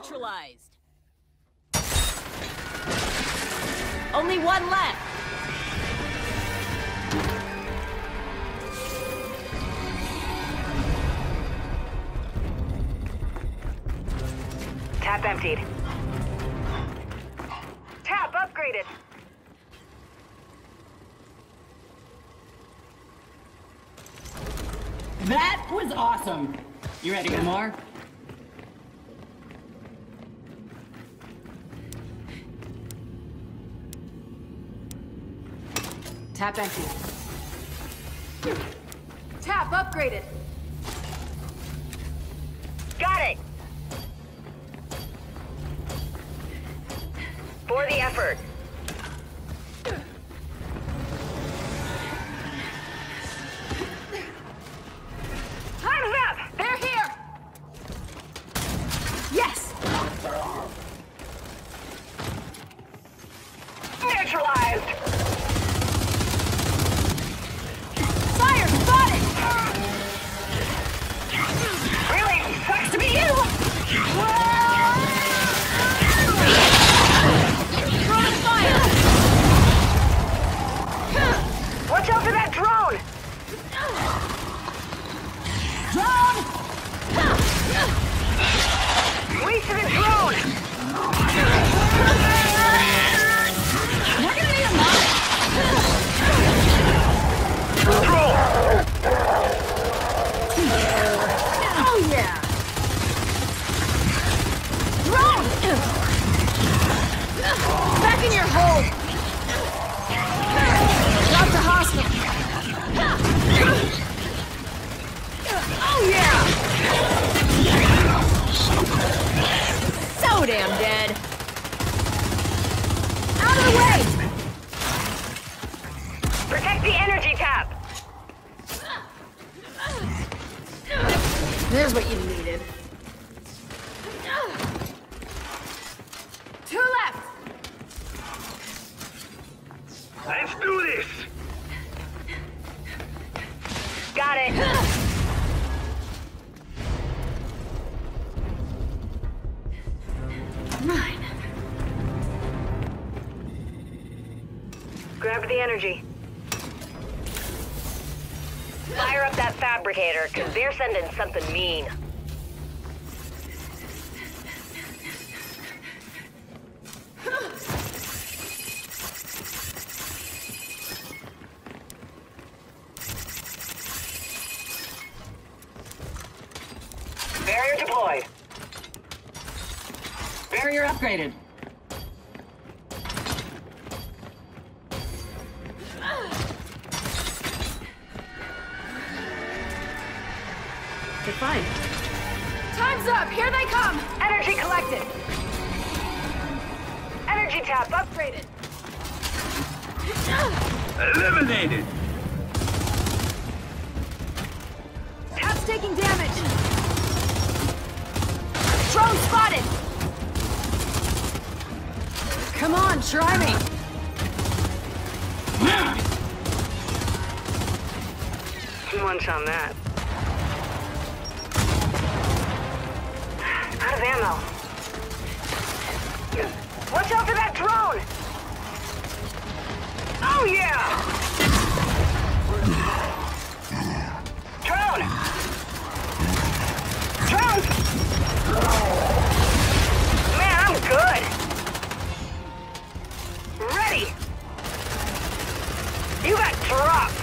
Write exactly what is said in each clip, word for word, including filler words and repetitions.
neutralized. Only one left. Tap emptied. Tap upgraded. That was awesome. You ready for more? Tap empty. Tap upgraded. Got it. For the effort. Time's up! They're here! Yes! Neutralized! Fire! Got it! Really sucks to be you! Drone fire! Watch out for that drone! Drone! Wasted a drone! We're gonna need a mop! Drone! Oh yeah! Drone! Back in your hole! Drop the hostel! Oh yeah! So damn dead! Out of the way! Protect the energy tap! There's what you needed. Two left! Let's do this! Got it! Mine. Grab the energy. Fire up that fabricator, because they're sending something mean. Barrier deployed. Barrier upgraded. Defined. Time's up. Here they come. Energy collected. Energy tap upgraded. Eliminated. Tap's taking damage. Drone spotted. Come on, try me! Munch on that. Out of ammo. Watch out for that drone! Oh yeah! Drone! Drone! Man, I'm good! Ready! You got dropped!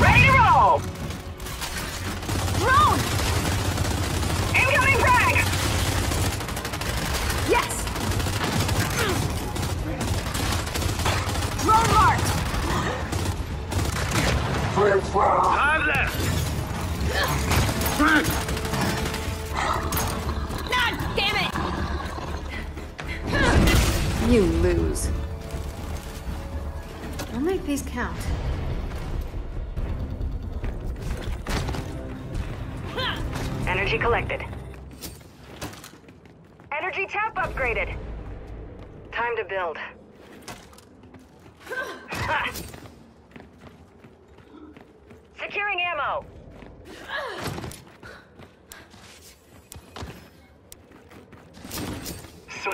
Ready to roll! Drone! Incoming frag! Yes! Drone marked! Five left! God damn it! You lose. I'll make these count. Energy collected. Energy tap upgraded. Time to build. Securing ammo.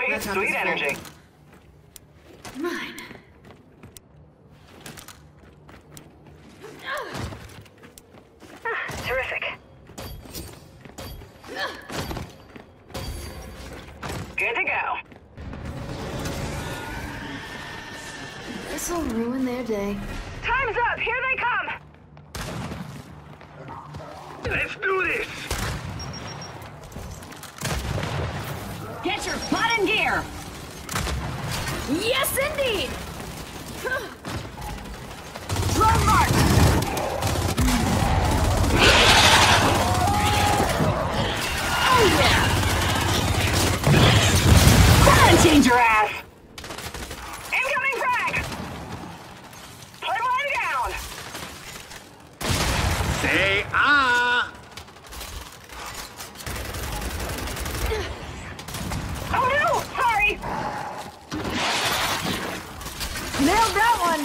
Sweet, sweet energy. Mine. Ah, terrific. Good to go. This'll ruin their day. Time's up! Here they come! Let's do this! Get your butt in gear! Yes, indeed! Drone march! Oh, yeah! Quarantine your ass! Incoming frag! Put one down! Say ah! Oh, no! Sorry! Nailed that one!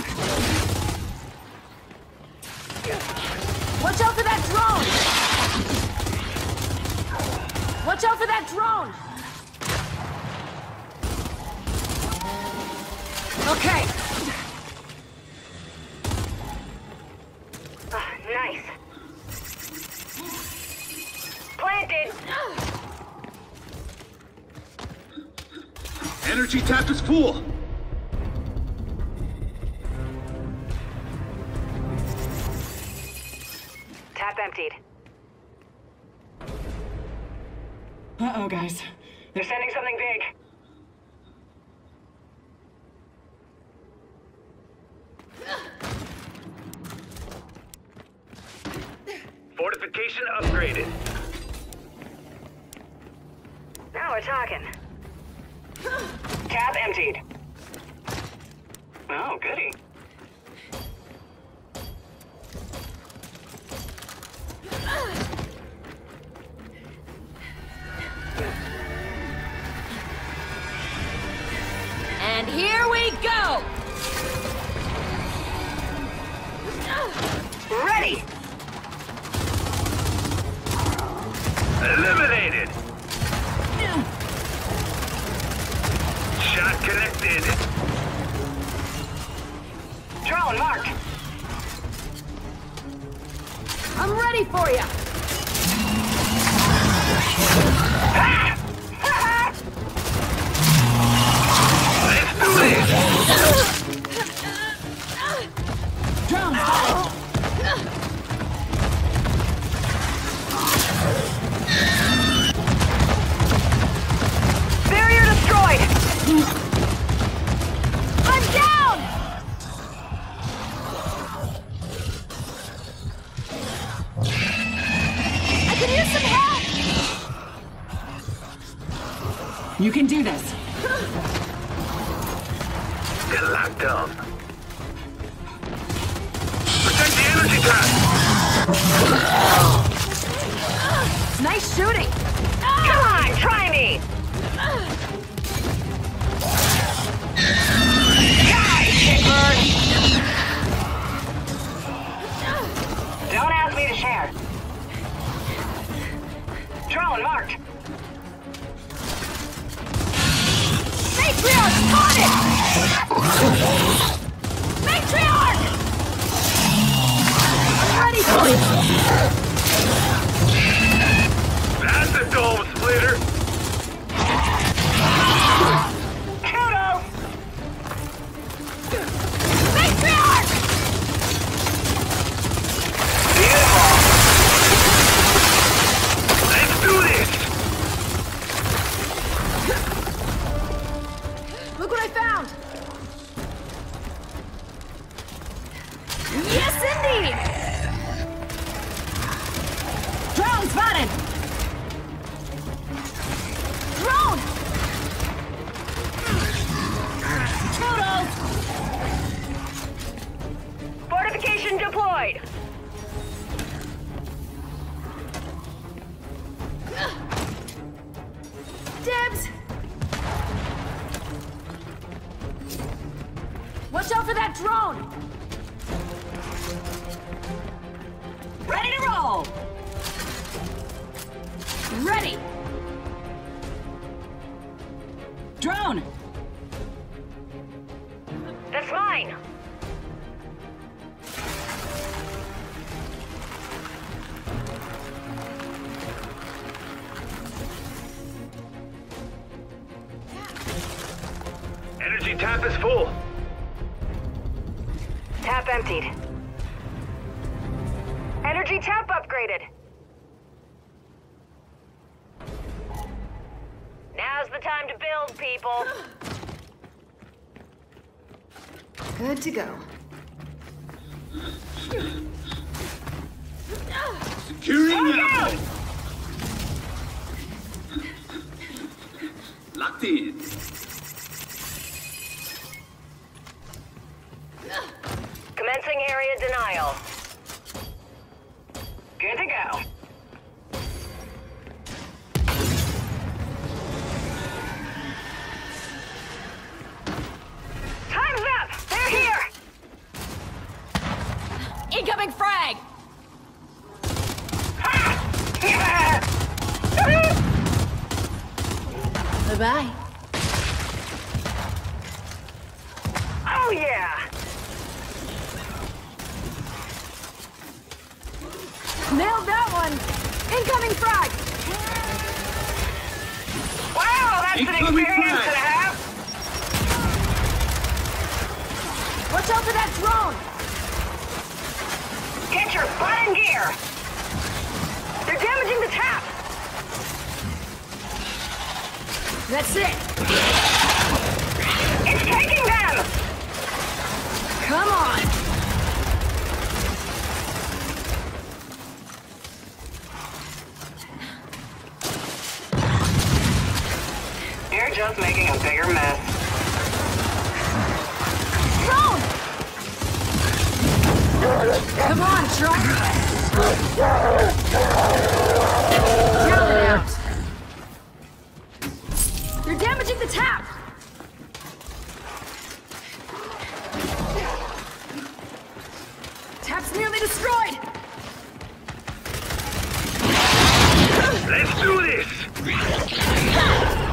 Watch out for that drone! Watch out for that drone! Okay! Uh, nice. Planted! Energy tapped is full! Tap emptied. Uh-oh, guys. They're sending something big. Fortification upgraded. Now we're talking. Tap emptied. Oh, goody. And here we go! Ready! Eliminated! Shot connected! Drone marked! I'm ready for you! Ah! Drown! Barrier destroyed! I'm down! I could use some help! You can do this. Get locked down. Protect the energy pack! Nice shooting! Come on, try me! Die, shitbird! Don't ask me to share. Drone marked. Patriarch spotted! Patriarch! I'm ready for it! That's a dome splitter! Kudos! Patriarch! Beautiful! Let's do this! Look what I found! Yes, indeed! Drone spotted! Drone! Kudos! Fortification deployed! Dibs! Watch out for that drone! Ready to roll! Ready! Drone! That's mine! Energy tap is full. Tap emptied. Energy tap upgraded. Now's the time to build, people. Good to go. Securing out. Locked in. Commencing area denial. Good to go. Time's up! They're here! Incoming frag! Bye-bye. Oh, yeah! Nailed that one! Incoming frag! Wow, that's Incoming an experience frag. and a half! Watch out for that drone! Get your butt in gear! They're damaging the tap! That's it! It's taking them! Come on! Just making a bigger mess. Drone! Come on, truck! Drown it out! You're damaging the tap! Tap's nearly destroyed! Let's do this!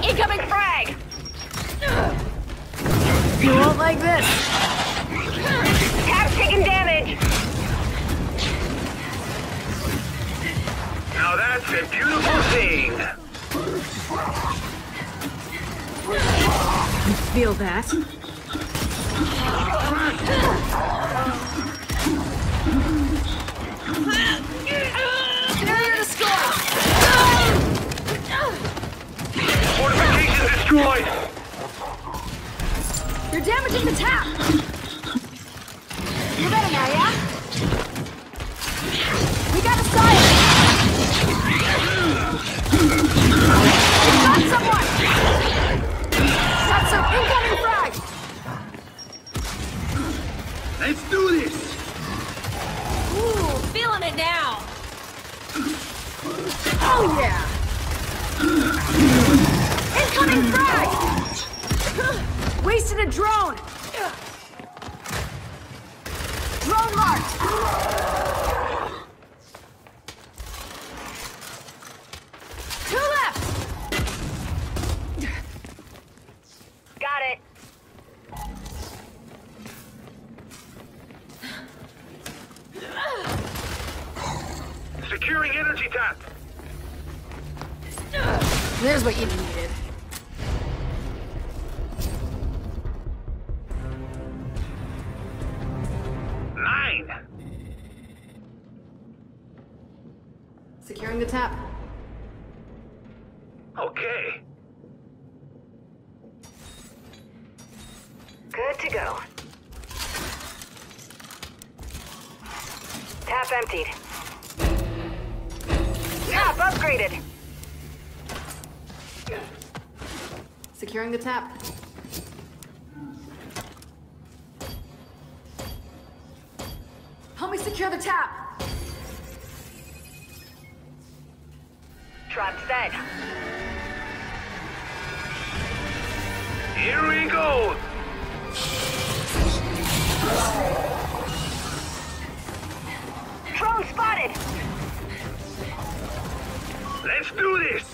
Incoming frag! You won't like this. Tap's taking damage. Now that's a beautiful thing. You feel that? Failure to score! Fortification! Destroyed! You're damaging the tap! You better now, yeah? We gotta stop it! Got someone! Got some incoming frag! Let's do this! Ooh, feeling it now! Oh yeah! Incoming frag! Wasted a drone! Drone marked! Two left! Got it. Securing energy tap! There's what you needed. Securing the tap. Okay. Good to go. Tap emptied. Tap upgraded. Securing the tap. Help me secure the tap. Trap set. Here we go. Drone spotted. Let's do this.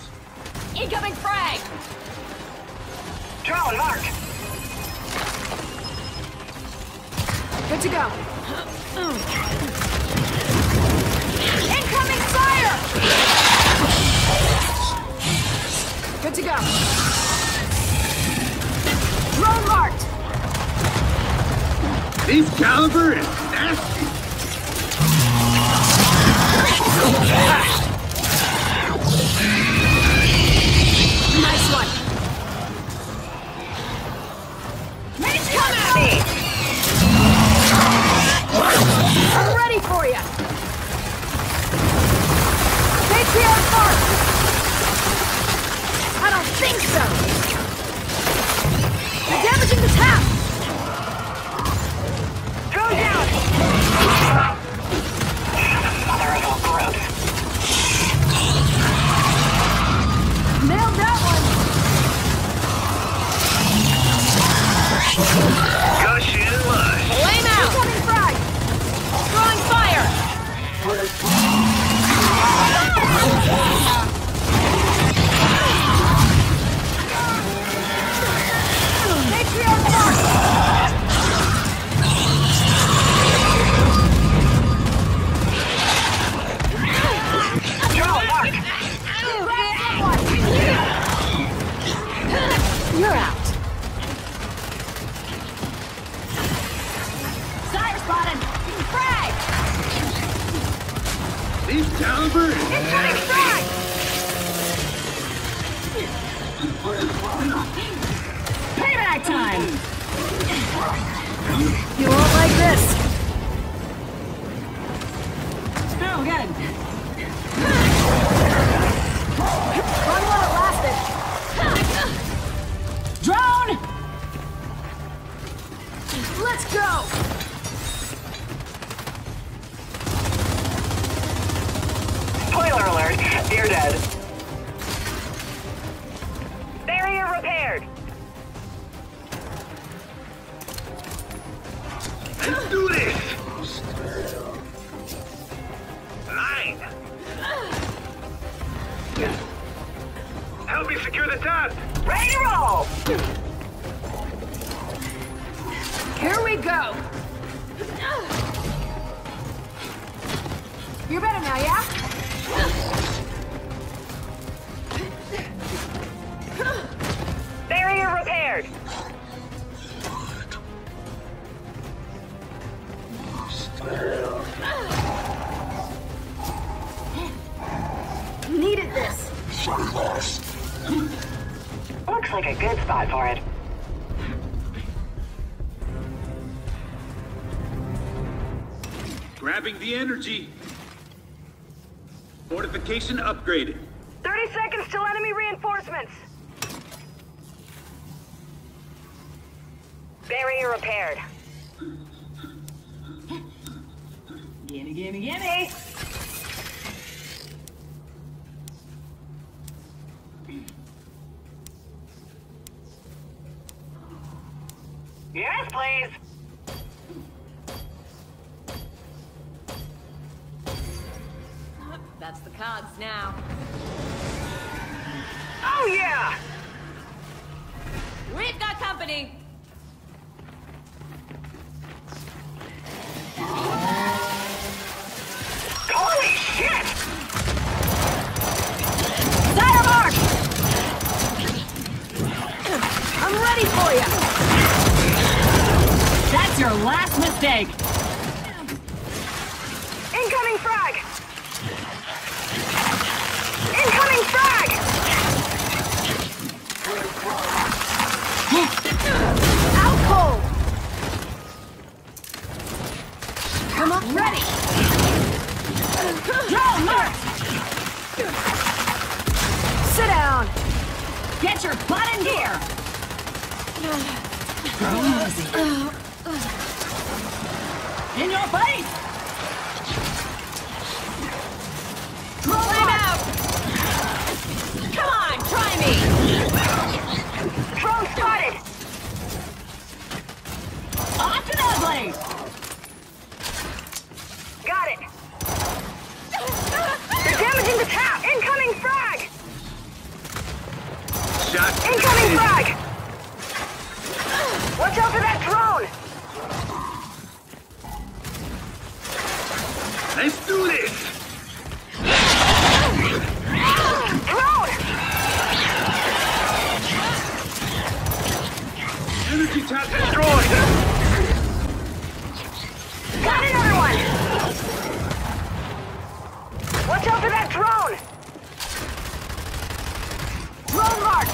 Incoming frag. Drone marked. Good to go. Incoming fire! Good to go. Drone marked. This caliber is nasty. Nice one. Mates, come at me. I'm ready for you. Patriot Park. I don't think so. They're damaging the town. Throw down! Mother of all gross. Nailed that one! Gush and lush! Flame out! Incoming frag! Drawing fire! Patriot Park! You're out. Sire spotted! Frag! These caliber is incoming frag! Payback time! You won't like this! Still good! Run while it lasted! Drone! Let's go! Spoiler alert, they're dead. Barrier repaired. Let's do this! Nine! Help me secure the top! Ready to roll! Here we go! You're better now, yeah? Barrier repaired! Needed this! Looks like a good spot for it. Grabbing the energy. Fortification upgraded. thirty seconds till enemy reinforcements. Barrier repaired. Gimme, gimme, gimme. Yes, please. That's the cards now. Oh, yeah! We've got company. Holy shit! Sire mark! I'm ready for you. That's your last mistake! Incoming frag! Incoming frag! Out cold! Come up ready! Drone marked! Sit down! Get your butt in gear! Drone nosy. In your face! Roll him out! Come on, try me! Drone spotted! Off and ugly! Got it! They're damaging the tap! Incoming frag! Shot. Incoming frag! Watch out for that drone! Let's do this! Drone! Energy tap destroyed! Got another one! Watch out for that drone! Drone marked!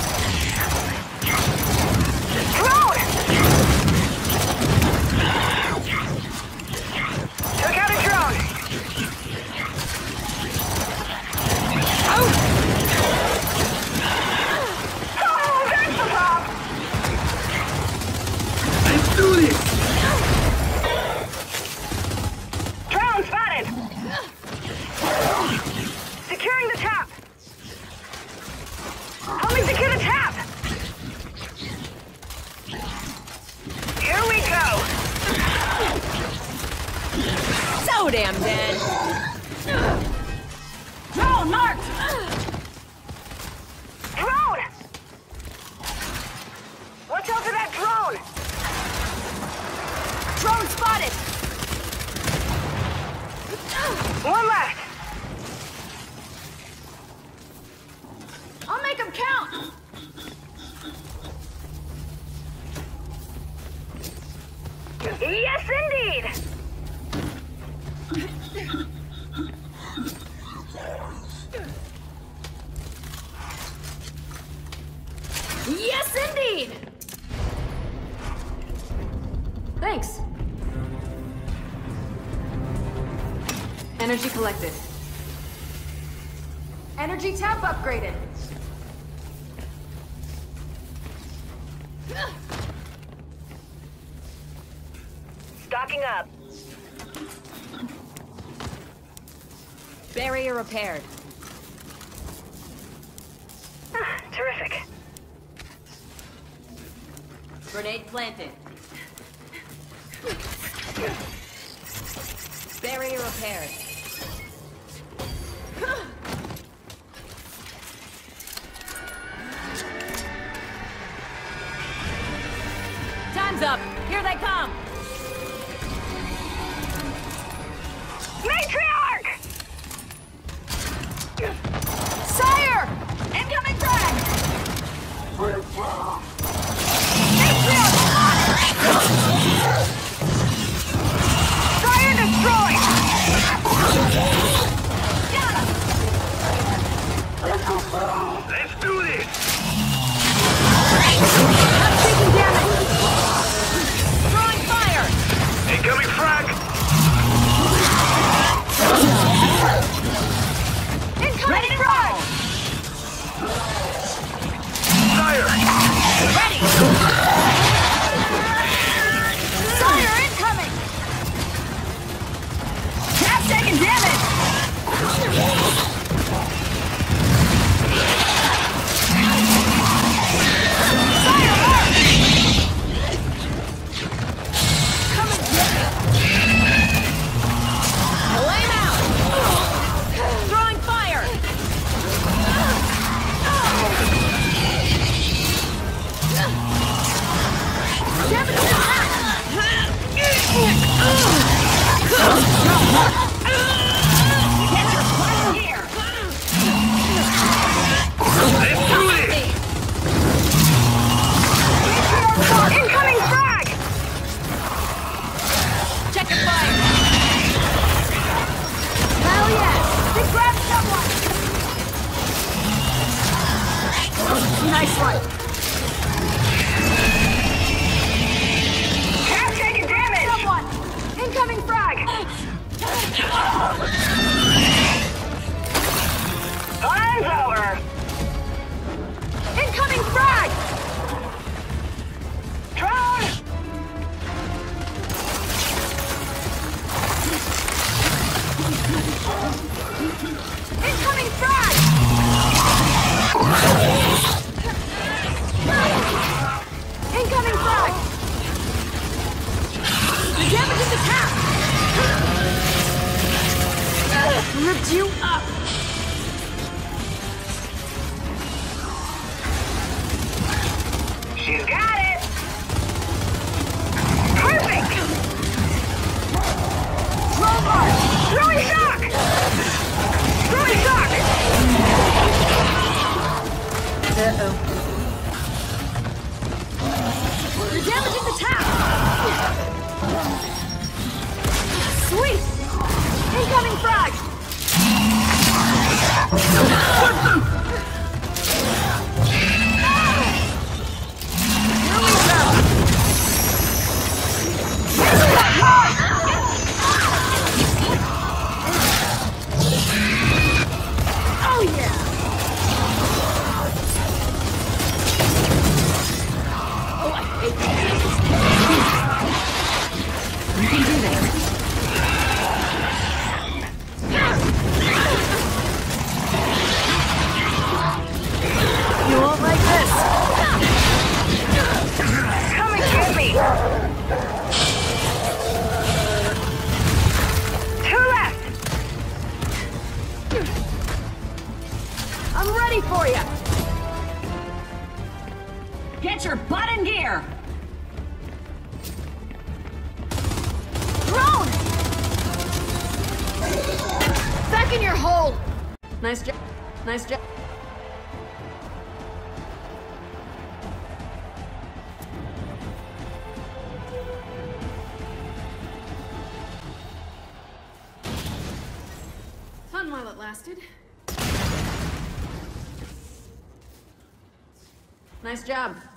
Damn dead. Drone marked. Drone. Watch out for that drone. Drone spotted. One left. I'll make him count. Yes, indeed. Yes, indeed! Thanks. Energy collected. Energy tap upgraded. Stocking up. Barrier repaired. Ah, terrific. Grenade planted. Barrier repaired. Time's up. Here they come. Matriarch! Sire! Incoming frag! Sire destroyed! Got him! Let's do this! I'm taking damage! Throwing fire! Incoming frag! Ready to roll! Sire! Ready! Sire incoming! Half taking damage! Sire work! Coming through! Blame out! Throwing fire! Incoming frag! Check the fire! Hell yes! They grabbed someone! Nice one! Incoming frag! Time's over! Incoming frag! Drone! Incoming frag! Incoming frag! The damage is attacked! Uh, ripped you up! She's got it! Sweet! Incoming frag! Here we go! Oh yeah! Oh, I hate that. You can do this. For you. Get your butt in gear. Drone! Back in your hole. Nice job. Nice job. Fun while it lasted. Nice job.